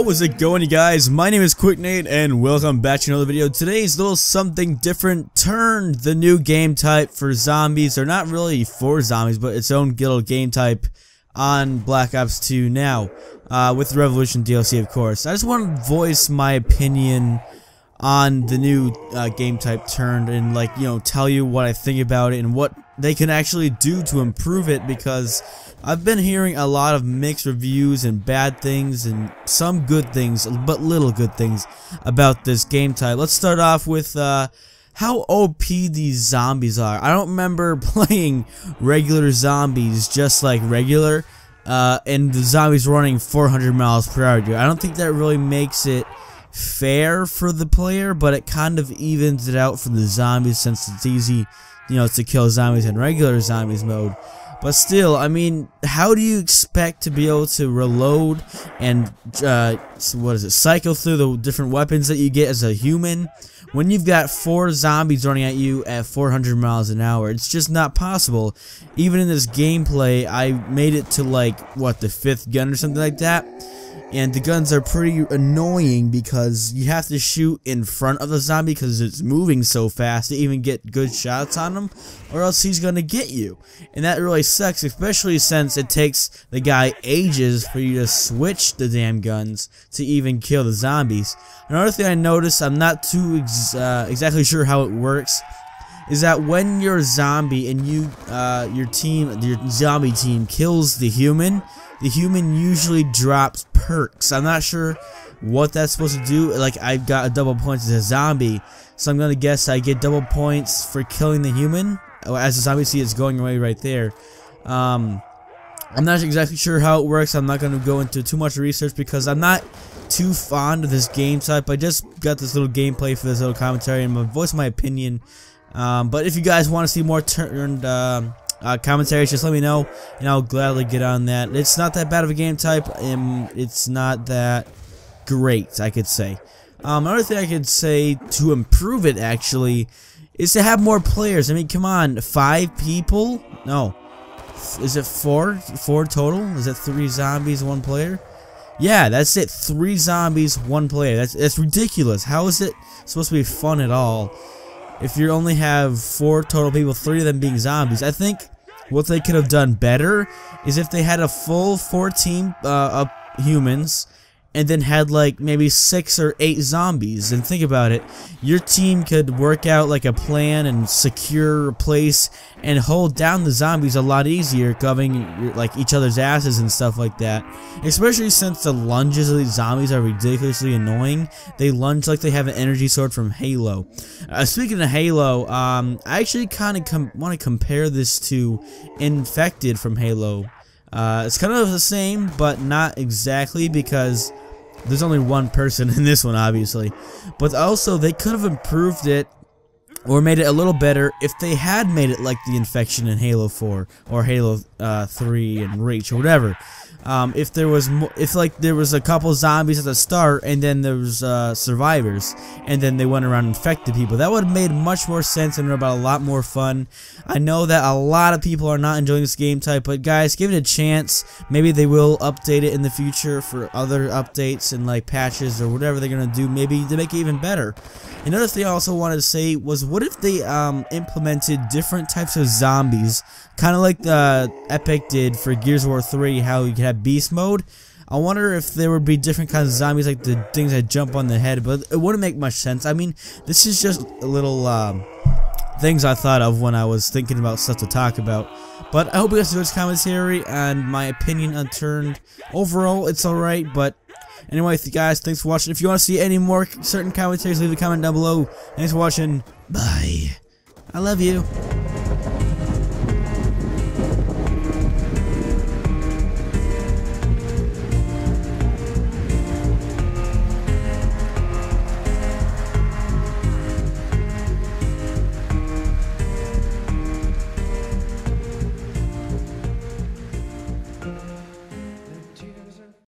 Yo, what's it going, you guys? My name is QuickNade and welcome back to another video. Today's a little something different. TURNED, the new game type for zombies, or not really for zombies, but its own little game type on Black Ops 2 now, with the Revolution DLC, of course. I just want to voice my opinion on the new game type TURNED and, like, you know, tell you what I think about it and what they can actually do to improve it, because I've been hearing a lot of mixed reviews and bad things and some good things, but little good things about this game type. Let's start off with how OP these zombies are. I don't remember playing regular zombies just like regular, and the zombies running 400 miles per hour. Dude, I don't think that really makes it fair for the player, but it kind of evens it out for the zombies since it's easy, you know, to kill zombies in regular zombies mode. But still, I mean, how do you expect to be able to reload and, cycle through the different weapons that you get as a human when you've got four zombies running at you at 400 miles an hour? It's just not possible. Even in this gameplay, I made it to, like, what, the fifth gun or something like that? And the guns are pretty annoying because you have to shoot in front of the zombie because it's moving so fast to even get good shots on him, or else he's going to get you. And that really sucks, especially since it takes the guy ages for you to switch the damn guns to even kill the zombies. Another thing I noticed, I'm not too exactly sure how it works, is that when you're a zombie and you, your zombie team kills the human usually drops perks. I'm not sure what that's supposed to do. Like, I've got a double points as a zombie, so I'm gonna guess I get double points for killing the human. As a zombie, see, it's going away right there. I'm not exactly sure how it works. I'm not gonna go into too much research because I'm not too fond of this game type. I just got this little gameplay for this little commentary, and I'm gonna voice my opinion. But if you guys want to see more TURNED commentaries, just let me know and I'll gladly get on that. It's not that bad of a game type, and it's not that great, I could say. Another thing I could say to improve it, actually, is to have more players. I mean, come on, 5 people? No. Is it 4? 4 total? Is it 3 zombies, 1 player? Yeah, that's it. 3 zombies, 1 player. That's ridiculous. How is it supposed to be fun at all if you only have 4 total people, 3 of them being zombies? I think what they could have done better is if they had a full 14 humans and then had, like, maybe 6 or 8 zombies. And think about it, your team could work out, like, a plan and secure a place and hold down the zombies a lot easier, covering, like, each other's asses and stuff like that. Especially since the lunges of these zombies are ridiculously annoying. They lunge like they have an energy sword from Halo. Speaking of Halo, I actually kind of want to compare this to Infected from Halo. It's kind of the same, but not exactly, because there's only one person in this one, obviously. But also, they could have improved it or made it a little better if they had made it like the infection in Halo 4 or Halo 3 and Reach or whatever. If there was, if there was a couple zombies at the start, and then there was survivors, and then they went around and infected people, that would have made much more sense and about a lot more fun. I know that a lot of people are not enjoying this game type, but guys, give it a chance. Maybe they will update it in the future for other updates and, like, patches or whatever they're gonna do. Maybe to make it even better. Another thing I also wanted to say was, what if they implemented different types of zombies, kind of like the Epic did for Gears of War 3, how you could have Beast Mode? I wonder if there would be different kinds of zombies, like the things that jump on the head, but it wouldn't make much sense. I mean, this is just a little things I thought of when I was thinking about stuff to talk about. But I hope you guys enjoyed this commentary and my opinion on TURNED. Overall, it's alright, but anyway, guys, thanks for watching. If you want to see any more certain commentaries, leave a comment down below. Thanks for watching. Bye. I love you.